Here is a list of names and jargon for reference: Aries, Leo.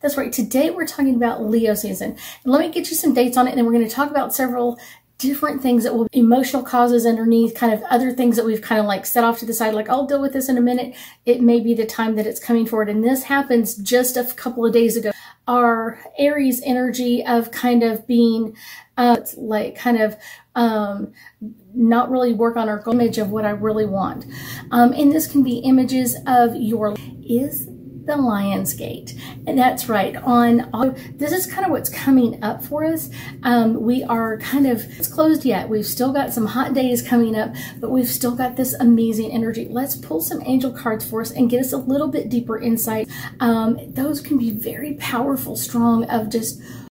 That's right. Today we're talking about Leo season. And let me get you some dates on it, and then we're going to talk about several different things that will be emotional causes underneath, kind of other things that we've kind of like set off to the side, like I'll deal with this in a minute. It may be the time that it's coming forward. And this happens just a couple of days ago. Our Aries energy of kind of being not really work on our image of what I really want. And this can be images of your is the Lion's Gate. And that's right. This is kind of what's coming up for us. We are kind of, it's closed yet. We've still got some hot days coming up, but we've still got this amazing energy. Let's pull some angel cards for us and get us a little bit deeper insight. Those can be very powerful, strong of just